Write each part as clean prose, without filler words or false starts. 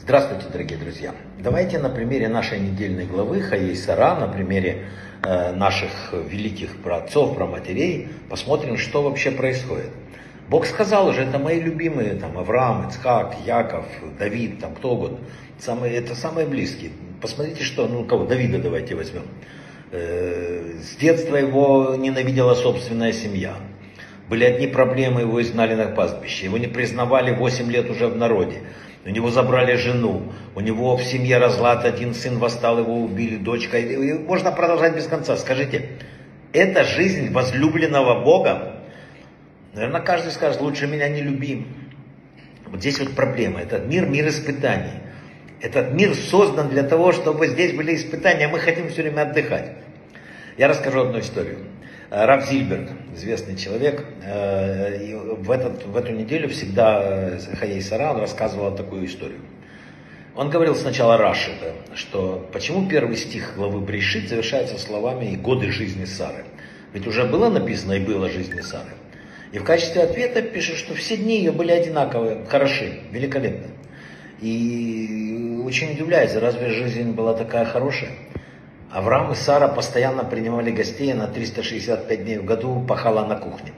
Здравствуйте, дорогие друзья! Давайте на примере нашей недельной главы Хаей Сара, на примере наших великих праотцов, праматерей, посмотрим, что вообще происходит. Бог сказал уже, это мои любимые, там Авраам, Ицхак, Яков, Давид, там кто угодно, это самые близкие. Посмотрите, что, кого, Давида давайте возьмем. С детства его ненавидела собственная семья. Были одни проблемы, его изгнали на пастбище, его не признавали 8 лет уже в народе, у него забрали жену, у него в семье разлад, один сын восстал, его убили, дочка, и можно продолжать без конца. Скажите, это жизнь возлюбленного Бога? Наверное, каждый скажет, лучше меня не любим. Вот здесь вот проблема, этот мир, мир испытаний. Этот мир создан для того, чтобы здесь были испытания, мы хотим все время отдыхать. Я расскажу одну историю. Рав Зильбер, известный человек, и в эту неделю всегда Хаей Сара, он рассказывал такую историю. Он говорил сначала Раши, что почему первый стих главы Бришит завершается словами «и годы жизни Сары». Ведь уже было написано «и было жизни Сары». И в качестве ответа пишет, что все дни ее были одинаковые, хороши, великолепны. И очень удивляется, разве жизнь была такая хорошая? Авраам и Сара постоянно принимали гостей, на 365 дней в году пахала на кухне.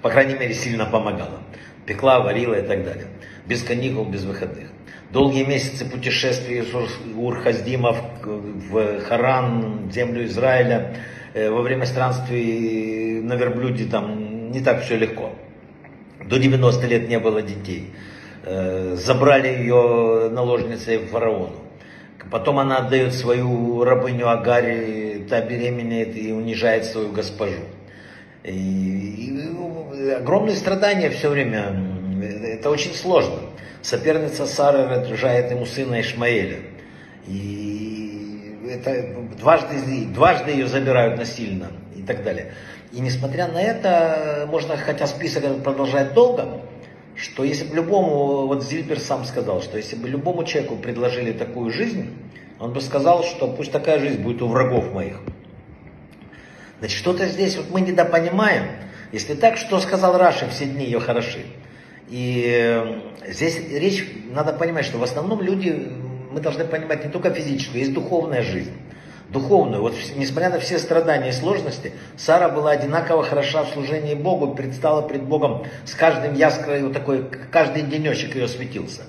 По крайней мере, сильно помогала. Пекла, варила и так далее. Без каникул, без выходных. Долгие месяцы путешествий из Ур-Хаздима в Харан, землю Израиля. Во время странствий на верблюде там не так все легко. До 90 лет не было детей. Забрали ее наложницей в фараону. Потом она отдает свою рабыню Агари, та беременеет и унижает свою госпожу. И огромные страдания все время, это очень сложно. Соперница Сары рожает ему сына Ишмаэля. И это дважды ее забирают насильно и так далее. И несмотря на это, можно, хотя список продолжает долго, что если бы любому, вот Зильбер сам сказал, что если бы любому человеку предложили такую жизнь, он бы сказал, что пусть такая жизнь будет у врагов моих. Значит, что-то здесь вот мы недопонимаем. Если так, что сказал Раши, все дни ее хороши. И здесь речь, надо понимать, что в основном люди, мы должны понимать не только физическую, есть духовная жизнь. Духовную, вот несмотря на все страдания и сложности, Сара была одинаково хороша в служении Богу, предстала пред Богом с каждым яской, вот такой, каждый денечек ее светился.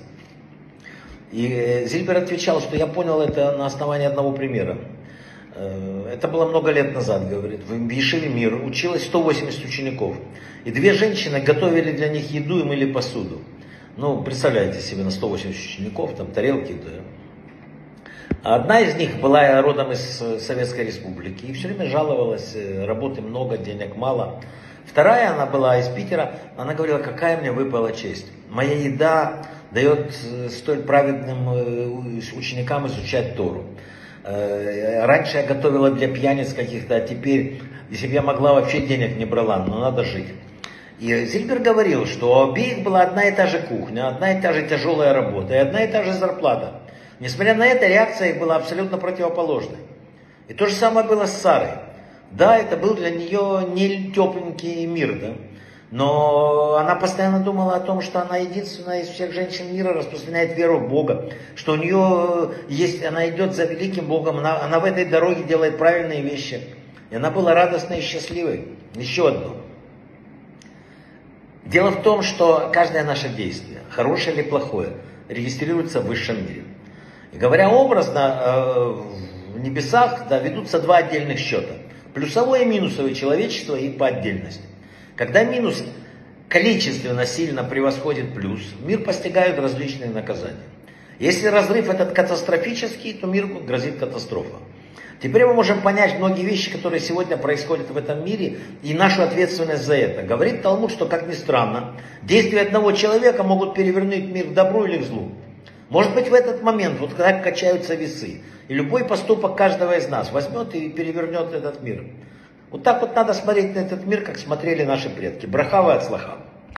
И Зильбер отвечал, что я понял это на основании одного примера. Это было много лет назад, говорит, в ешиве Мир училось 180 учеников. И две женщины готовили для них еду и мыли посуду. Ну, представляете себе, на 180 учеников, там тарелки, да. Одна из них была родом из Советской Республики и все время жаловалась, работы много, денег мало. Вторая, она была из Питера, она говорила, какая мне выпала честь. Моя еда дает столь праведным ученикам изучать Тору. Раньше я готовила для пьяниц каких-то, а теперь, если бы я могла, вообще денег не брала, но надо жить. И Зильбер говорил, что у обеих была одна и та же кухня, одна и та же тяжелая работа и одна и та же зарплата. Несмотря на это, реакция их была абсолютно противоположной. И то же самое было с Сарой. Да, это был для нее не тепленький мир, да? Но она постоянно думала о том, что она единственная из всех женщин мира распространяет веру в Бога. Что у нее есть, она идет за великим Богом, она в этой дороге делает правильные вещи. И она была радостной и счастливой. Еще одно. Дело в том, что каждое наше действие, хорошее или плохое, регистрируется в высшем мире. Говоря образно, в небесах ведутся два отдельных счета. Плюсовое и минусовое человечество и по отдельности. Когда минус количественно сильно превосходит плюс, мир постигают различные наказания. Если разрыв этот катастрофический, то миру грозит катастрофа. Теперь мы можем понять многие вещи, которые сегодня происходят в этом мире, и нашу ответственность за это. Говорит Талмуд, что, как ни странно, действия одного человека могут перевернуть мир к добру или к злу. Может быть, в этот момент, вот когда качаются весы, и любой поступок каждого из нас возьмет и перевернет этот мир. Вот так вот надо смотреть на этот мир, как смотрели наши предки. Брахава и Ацлаха.